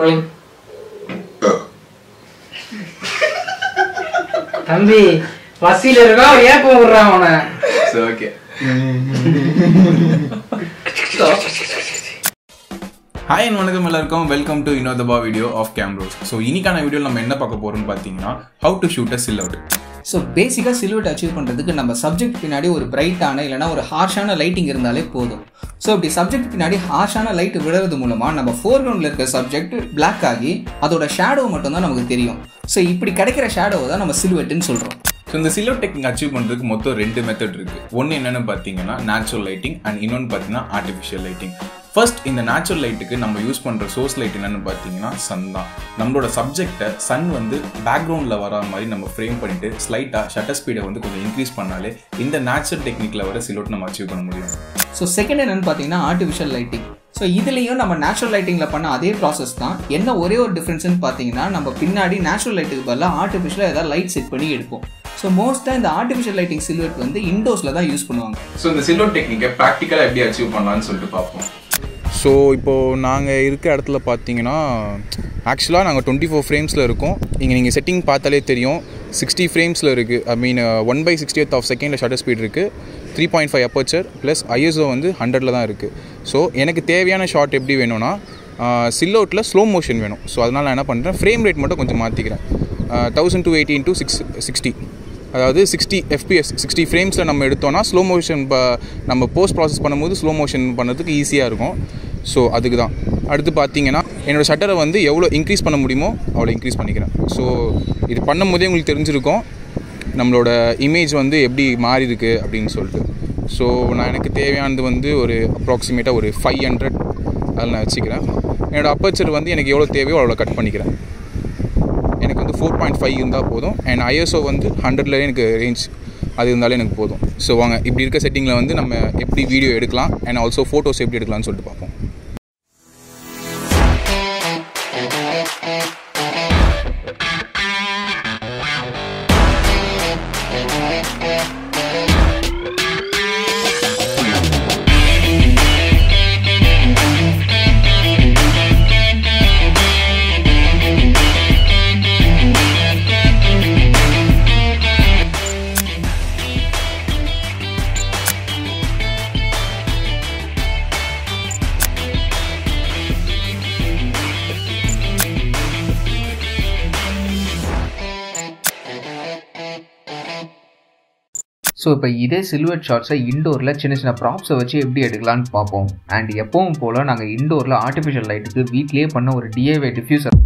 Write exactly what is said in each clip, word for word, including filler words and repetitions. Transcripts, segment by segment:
rolling. தம்பி வசில இருக்கா ஏப்ப ஊர்றான் அவன. So okay. Hi and welcome எல்லாருக்கும் welcome to another bar video of Camrose. So இன்னைக்கான வீடியோல நம்ம என்ன பார்க்க போறோம்னு பாத்தீங்கன்னா how to shoot a silhouette. So basically silhouette achieve பண்றதுக்கு நம்ம subject பின்னாடி ஒரு bright ஆன இல்லனா ஒரு harsh ஆன lighting இருந்தாலே போதும். So இப்படி subject பின்னாடி harsh ஆன light விழுறது மூலமா நம்ம foreground ல இருக்க subject black ஆகி அதோட shadow மட்டும் தான் நமக்கு தெரியும். So இப்படி கிடைக்கிற shadow தான் நம்ம silhouette ன்னு சொல்றோம். So இந்த silhouette technique achieve பண்றதுக்கு மொத்தம் ரெண்டு method இருக்கு. ஒன்னு என்னன்னு பாத்தீங்கன்னா natural lighting and இன்னொன்னு பாத்தீங்கன்னா artificial lighting. First, in the natural light, we use source light is sun. Our subject is sun in the background, we frame it, slight shutter speed increase it. In the natural technique, we can achieve silhouette. So, second is artificial lighting. So, this is the natural lighting process. What is the difference is that we set natural light to artificial light. So, most times the artificial lighting silhouette is used indoors. So, the silhouette technique is practical idea achieve. So இப்போ நாங்க இருக்க இடத்துல பாத்தீங்கன்னா actually நாங்க twenty-four frames ல இருக்கோம். இங்க நீங்க செட்டிங் பார்த்தாலே தெரியும் sixty frames ல இருக்கு. I mean one by sixtieth of second shutter speed இருக்கு. three point five aperture plus I S O வந்து one hundred ல தான் இருக்கு. So எனக்கு தேவையான ஷாட் எப்படி வேணும்னா silhouetteல slow motion வேணும். So அதனால நான் என்ன பண்றேன் frame rate மட்டும் கொஞ்சம் மாத்திக்கிறேன். twelve eighty into six sixty அதாவது sixty F P S sixty ஃப்ரேம்ஸில் நம்ம எடுத்தோன்னா ஸ்லோ மோஷன் ப நம்ம போஸ்ட் ப்ராசஸ் பண்ணும்போது ஸ்லோ மோஷன் பண்ணுறதுக்கு ஈஸியாக இருக்கும். ஸோ அதுக்கு தான் அடுத்து பார்த்தீங்கன்னா என்னோடய ஷட்டரை வந்து எவ்வளோ இன்க்ரீஸ் பண்ண முடியுமோ அவ்வளோ இன்க்ரீஸ் பண்ணிக்கிறேன். ஸோ இது பண்ணும் போதே உங்களுக்கு தெரிஞ்சிருக்கும் நம்மளோட இமேஜ் வந்து எப்படி மாறி இருக்கு அப்படின்னு சொல்லிட்டு. ஸோ நான் எனக்கு தேவையானது வந்து ஒரு அப்ராக்சிமேட்டாக ஒரு ஃபைவ் ஹண்ட்ரட் அதில் நான் வச்சுக்கிறேன். என்னோடய அப்பர்ச்சர் வந்து எனக்கு எவ்வளோ தேவையோ அவ்வளோ கட் பண்ணிக்கிறேன். எனக்கு வந்து ஃபோர் பாயிண்ட் ஃபைவ் இருந்தால் போதும். அண்ட் I S O வந்து ஹண்ட்ரட்லேயே எனக்கு ரேஞ்ச் அது இருந்தாலே எனக்கு போதும். ஸோ வாங்க இப்படி இருக்க செட்டிங்கில் வந்து நம்ம எப்படி வீடியோ எடுக்கலாம் அண்ட் ஆல்சோ ஃபோட்டோஸ் எப்படி எடுக்கலாம்னு சொல்லிட்டு பார்ப்போம். ஸோ இப்போ இதே சிலுவெட் ஷாட்ஸை இண்டோரில் சின்ன சின்ன ப்ராப்ஸை வச்சு எப்படி எடுக்கலான்னு பார்ப்போம். அண்ட் எப்பவும் போல் நாங்கள் இண்டோரில் ஆர்டிஃபிஷியல் லைட்டுக்கு வீட்லேயே பண்ண ஒரு D I Y diffuser.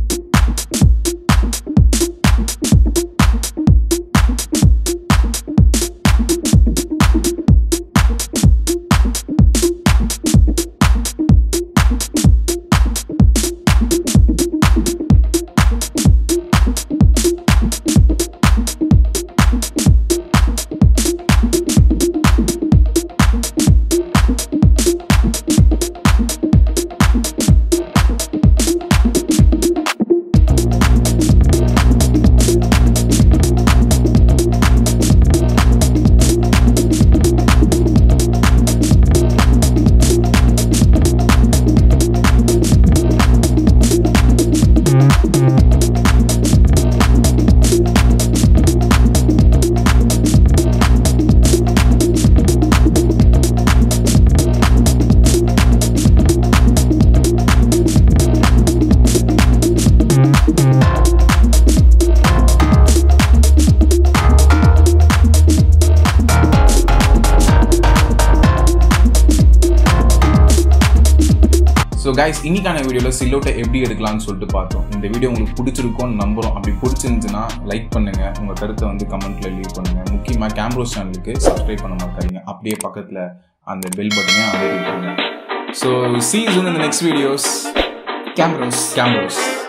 So guys இன்னைக்கான வீடியோவில் சிலோட்டை எப்படி எடுக்கலாம்னு சொல்லிட்டு பார்த்தோம். இந்த வீடியோ உங்களுக்கு பிடிச்சிருக்கோன்னு நம்புகிறோம். அப்படி பிடிச்சிருந்துச்சுன்னா லைக் பண்ணுங்கள், உங்கள் கருத்தை வந்து கமெண்ட்டில் லீவ் பண்ணுங்கள். முக்கியமாக Camrose சேனலுக்கு சப்ஸ்கிரைப் பண்ண மாட்டாங்க, அப்படியே பக்கத்தில் அந்த பெல் பட்டனை அதே பண்ணுங்கள். So see you soon in the next videos. Camrose Camrose